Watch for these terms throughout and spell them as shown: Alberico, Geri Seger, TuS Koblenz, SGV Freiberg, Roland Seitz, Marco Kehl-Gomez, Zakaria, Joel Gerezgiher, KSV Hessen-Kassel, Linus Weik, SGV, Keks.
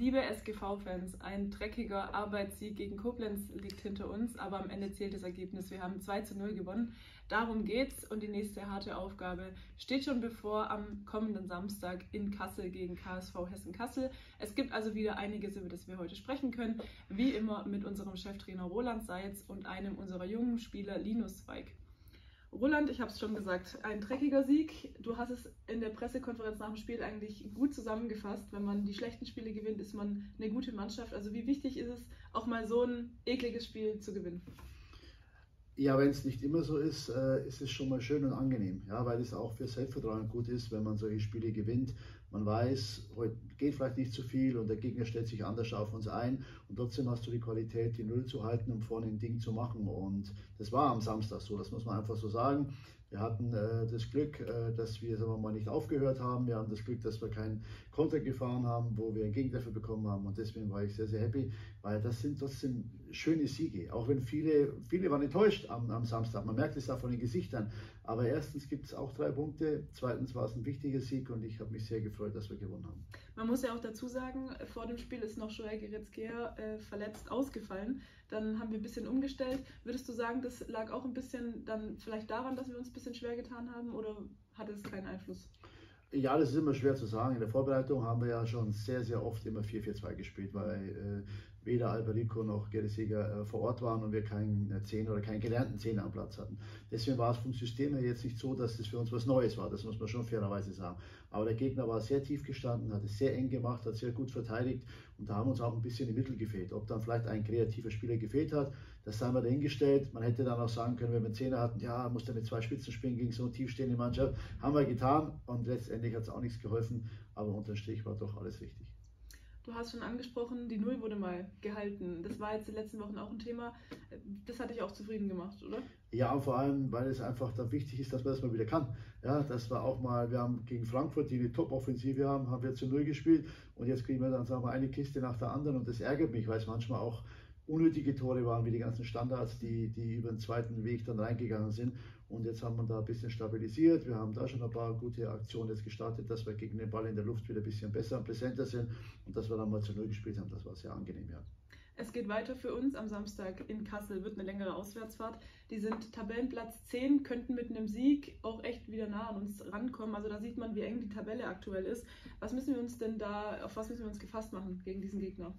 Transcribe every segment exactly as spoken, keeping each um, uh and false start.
Liebe S G V-Fans, ein dreckiger Arbeitssieg gegen Koblenz liegt hinter uns, aber am Ende zählt das Ergebnis. Wir haben zwei zu null gewonnen. Darum geht's und die nächste harte Aufgabe steht schon bevor am kommenden Samstag in Kassel gegen K S V Hessen-Kassel. Es gibt also wieder einiges, über das wir heute sprechen können. Wie immer mit unserem Cheftrainer Roland Seitz und einem unserer jungen Spieler Linus Weik. Roland, ich habe es schon gesagt, ein dreckiger Sieg. Du hast es in der Pressekonferenz nach dem Spiel eigentlich gut zusammengefasst. Wenn man die schlechten Spiele gewinnt, ist man eine gute Mannschaft. Also wie wichtig ist es, auch mal so ein ekliges Spiel zu gewinnen? Ja, wenn es nicht immer so ist, ist es schon mal schön und angenehm. Ja, weil es auch für Selbstvertrauen gut ist, wenn man solche Spiele gewinnt. Man weiß, heute geht vielleicht nicht so viel und der Gegner stellt sich anders auf uns ein. Und trotzdem hast du die Qualität, die Null zu halten, um vorne ein Ding zu machen. Und das war am Samstag so, das muss man einfach so sagen. Wir hatten äh, das Glück, äh, dass wir, sagen wir mal, nicht aufgehört haben. Wir haben das Glück, dass wir keinen Konter gefahren haben, wo wir einen Gegentreffer bekommen haben. Und deswegen war ich sehr, sehr happy, weil das sind trotzdem schöne Siege. Auch wenn viele, viele waren enttäuscht am, am Samstag. Man merkt es auch von den Gesichtern. Aber erstens gibt es auch drei Punkte. Zweitens war es ein wichtiger Sieg und ich habe mich sehr gefreut, dass wir gewonnen haben. Man muss ja auch dazu sagen, vor dem Spiel ist noch Joel Gerezgiher äh, verletzt ausgefallen. Dann haben wir ein bisschen umgestellt. Würdest du sagen, das lag auch ein bisschen dann vielleicht daran, dass wir uns ein bisschen schwer getan haben, oder hatte es keinen Einfluss? Ja, das ist immer schwer zu sagen. In der Vorbereitung haben wir ja schon sehr, sehr oft immer vier vier zwei gespielt, weil äh, weder Alberico noch Geri Seger äh, vor Ort waren und wir keinen äh, Zehner oder keinen gelernten Zehner am Platz hatten. Deswegen war es vom System her jetzt nicht so, dass das für uns was Neues war. Das muss man schon fairerweise sagen. Aber der Gegner war sehr tief gestanden, hat es sehr eng gemacht, hat sehr gut verteidigt und da haben uns auch ein bisschen die Mittel gefehlt. Ob dann vielleicht ein kreativer Spieler gefehlt hat, das haben wir dahingestellt. Man hätte dann auch sagen können, wenn wir einen Zehner hatten, ja, muss der mit zwei Spitzen spielen gegen so eine tiefstehende Mannschaft. Haben wir getan und letztendlich hat es auch nichts geholfen, aber unter dem Strich war doch alles richtig. Du hast schon angesprochen, die Null wurde mal gehalten. Das war jetzt in den letzten Wochen auch ein Thema. Das hat dich auch zufrieden gemacht, oder? Ja, und vor allem, weil es einfach dann wichtig ist, dass man das mal wieder kann. Ja, das war auch mal, wir haben gegen Frankfurt, die eine Top-Offensive haben, haben wir zu Null gespielt und jetzt kriegen wir dann, sagen wir, eine Kiste nach der anderen und das ärgert mich, weil es manchmal auch unnötige Tore waren, wie die ganzen Standards, die, die über den zweiten Weg dann reingegangen sind. Und jetzt haben wir da ein bisschen stabilisiert. Wir haben da schon ein paar gute Aktionen jetzt gestartet, dass wir gegen den Ball in der Luft wieder ein bisschen besser und präsenter sind. Und dass wir dann mal zu Null gespielt haben, das war sehr angenehm, ja. Es geht weiter für uns am Samstag in Kassel, wird eine längere Auswärtsfahrt. Die sind Tabellenplatz zehn, könnten mit einem Sieg auch echt wieder nah an uns rankommen. Also da sieht man, wie eng die Tabelle aktuell ist. Was müssen wir uns denn da, auf was müssen wir uns gefasst machen gegen diesen Gegner?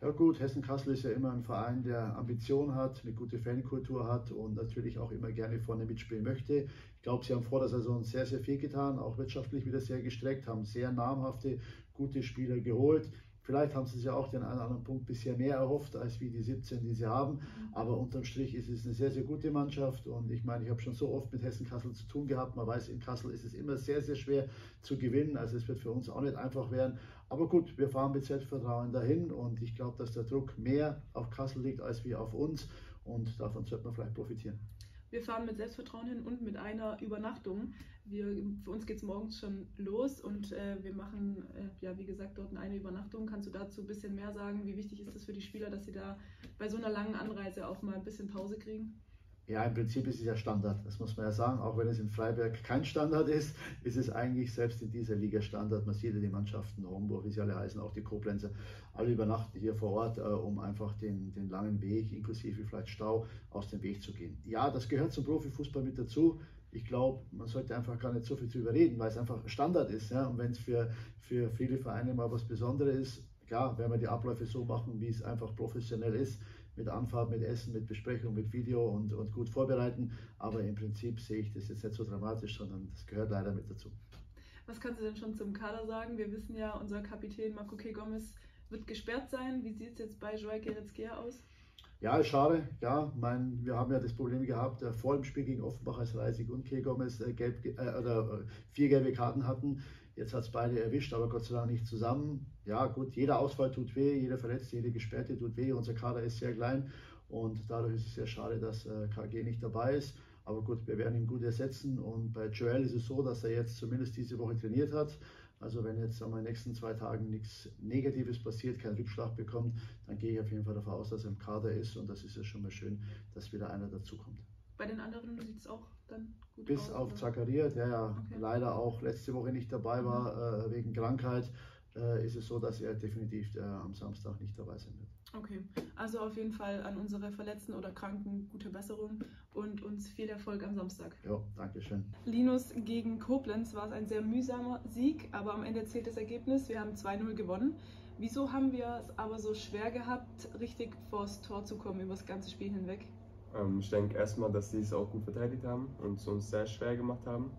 Ja gut, Hessen-Kassel ist ja immer ein Verein, der Ambition hat, eine gute Fankultur hat und natürlich auch immer gerne vorne mitspielen möchte. Ich glaube, sie haben vor der Saison sehr, sehr viel getan, auch wirtschaftlich wieder sehr gestreckt, haben sehr namhafte, gute Spieler geholt. Vielleicht haben sie sich ja auch den einen oder anderen Punkt bisher mehr erhofft, als wie die siebzehn, die sie haben. Aber unterm Strich ist es eine sehr, sehr gute Mannschaft. Und ich meine, ich habe schon so oft mit Hessen-Kassel zu tun gehabt. Man weiß, in Kassel ist es immer sehr, sehr schwer zu gewinnen. Also es wird für uns auch nicht einfach werden. Aber gut, wir fahren mit Selbstvertrauen dahin. Und ich glaube, dass der Druck mehr auf Kassel liegt, als wie auf uns. Und davon sollte man vielleicht profitieren. Wir fahren mit Selbstvertrauen hin und mit einer Übernachtung. Wir, für uns geht es morgens schon los und äh, wir machen, äh, ja wie gesagt, dort eine Übernachtung. Kannst du dazu ein bisschen mehr sagen? Wie wichtig ist das für die Spieler, dass sie da bei so einer langen Anreise auch mal ein bisschen Pause kriegen? Ja, im Prinzip ist es ja Standard, das muss man ja sagen. Auch wenn es in Freiberg kein Standard ist, ist es eigentlich selbst in dieser Liga Standard. Man sieht ja die Mannschaften, Homburg, wie sie alle heißen, auch die Koblenzer, alle übernachten hier vor Ort, äh, um einfach den, den langen Weg, inklusive vielleicht Stau, aus dem Weg zu gehen. Ja, das gehört zum Profifußball mit dazu. Ich glaube, man sollte einfach gar nicht so viel zu überreden, weil es einfach Standard ist. Ja? Und wenn es für, für viele Vereine mal was Besonderes ist, klar, wenn wir die Abläufe so machen, wie es einfach professionell ist, mit Anfahrt, mit Essen, mit Besprechung, mit Video und, und gut vorbereiten. Aber im Prinzip sehe ich das jetzt nicht so dramatisch, sondern das gehört leider mit dazu. Was kannst du denn schon zum Kader sagen? Wir wissen ja, unser Kapitän Marco Kehl-Gomez wird gesperrt sein. Wie sieht es jetzt bei Joel Gerezgiher aus? Ja, ist schade. Ja, mein, wir haben ja das Problem gehabt, äh, vor dem Spiel gegen Offenbach, als Reisig und Kehl-Gomez äh, gelb, äh, oder, äh, vier gelbe Karten hatten. Jetzt hat es beide erwischt, aber Gott sei Dank nicht zusammen. Ja gut, jeder Ausfall tut weh, jeder Verletzte, jede Gesperrte tut weh. Unser Kader ist sehr klein und dadurch ist es sehr schade, dass äh, K G nicht dabei ist. Aber gut, wir werden ihn gut ersetzen. Und bei Joel ist es so, dass er jetzt zumindest diese Woche trainiert hat. Also wenn jetzt in den nächsten zwei Tagen nichts Negatives passiert, keinen Rückschlag bekommt, dann gehe ich auf jeden Fall davon aus, dass er im Kader ist. Und das ist ja schon mal schön, dass wieder einer dazukommt. Bei den anderen sieht es auch dann gut Bis aus? Bis auf Zakaria, der ja okay. leider auch letzte Woche nicht dabei war, mhm. äh, wegen Krankheit. äh, ist es so, dass er definitiv äh, am Samstag nicht dabei sein wird. Okay, also auf jeden Fall an unsere Verletzten oder Kranken gute Besserung und uns viel Erfolg am Samstag. Ja, danke schön. Linus gegen Koblenz war es ein sehr mühsamer Sieg, aber am Ende zählt das Ergebnis. Wir haben zwei null gewonnen. Wieso haben wir es aber so schwer gehabt, richtig vors Tor zu kommen über das ganze Spiel hinweg? Ähm, ich denke erstmal, dass sie es auch gut verteidigt haben und es uns sehr schwer gemacht haben.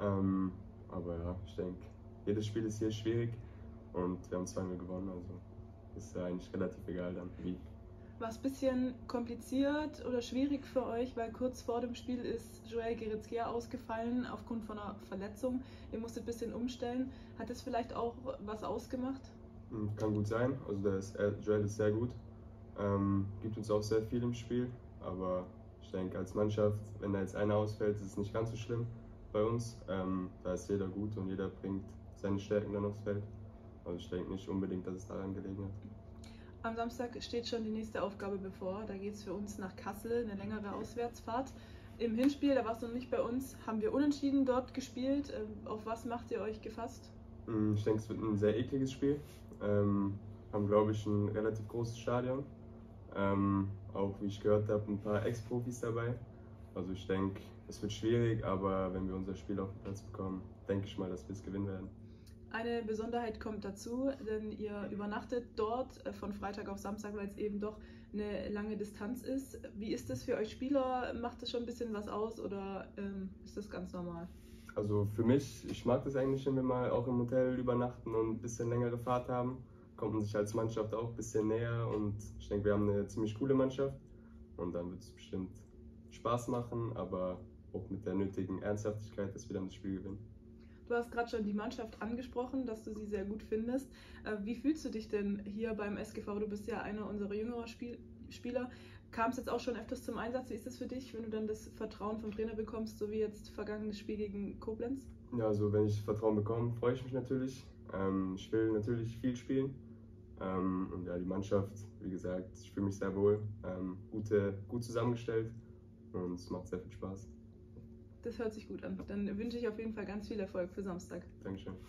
Ähm, aber ja, ich denke, jedes Spiel ist hier schwierig und wir haben zwei null gewonnen. Also. Ist ja eigentlich relativ egal dann, wie. War es ein bisschen kompliziert oder schwierig für euch, weil kurz vor dem Spiel ist Joel Gerezgiher ausgefallen aufgrund von einer Verletzung. Ihr musstet ein bisschen umstellen. Hat das vielleicht auch was ausgemacht? Kann gut sein. Also der ist, Joel ist sehr gut. Ähm, gibt uns auch sehr viel im Spiel. Aber ich denke, als Mannschaft, wenn da jetzt einer ausfällt, ist es nicht ganz so schlimm bei uns. Ähm, da ist jeder gut und jeder bringt seine Stärken dann aufs Feld. Also ich denke nicht unbedingt, dass es daran gelegen hat. Am Samstag steht schon die nächste Aufgabe bevor. Da geht es für uns nach Kassel, eine längere Auswärtsfahrt. Im Hinspiel, da warst du noch nicht bei uns, haben wir unentschieden dort gespielt. Auf was macht ihr euch gefasst? Ich denke, es wird ein sehr ekliges Spiel. Ähm, haben, glaube ich, ein relativ großes Stadion. Ähm, auch, wie ich gehört habe, ein paar Ex-Profis dabei. Also ich denke, es wird schwierig, aber wenn wir unser Spiel auf den Platz bekommen, denke ich mal, dass wir es gewinnen werden. Eine Besonderheit kommt dazu, denn ihr übernachtet dort von Freitag auf Samstag, weil es eben doch eine lange Distanz ist. Wie ist das für euch Spieler? Macht das schon ein bisschen was aus oder ähm, ist das ganz normal? Also für mich, ich mag das eigentlich, wenn wir mal auch im Hotel übernachten und ein bisschen längere Fahrt haben. Kommt man sich als Mannschaft auch ein bisschen näher und ich denke, wir haben eine ziemlich coole Mannschaft. Und dann wird es bestimmt Spaß machen, aber auch mit der nötigen Ernsthaftigkeit, dass wir dann das Spiel gewinnen. Du hast gerade schon die Mannschaft angesprochen, dass du sie sehr gut findest. Wie fühlst du dich denn hier beim S G V? Du bist ja einer unserer jüngeren Spiel Spieler. Kam es jetzt auch schon öfters zum Einsatz? Wie ist das für dich, wenn du dann das Vertrauen vom Trainer bekommst, so wie jetzt vergangenes Spiel gegen Koblenz? Ja, also wenn ich Vertrauen bekomme, freue ich mich natürlich. Ähm, ich will natürlich viel spielen. Ähm, und ja, die Mannschaft, wie gesagt, ich fühle mich sehr wohl. Ähm, gute, gut zusammengestellt und es macht sehr viel Spaß. Das hört sich gut an. Dann wünsche ich auf jeden Fall ganz viel Erfolg für Samstag. Dankeschön.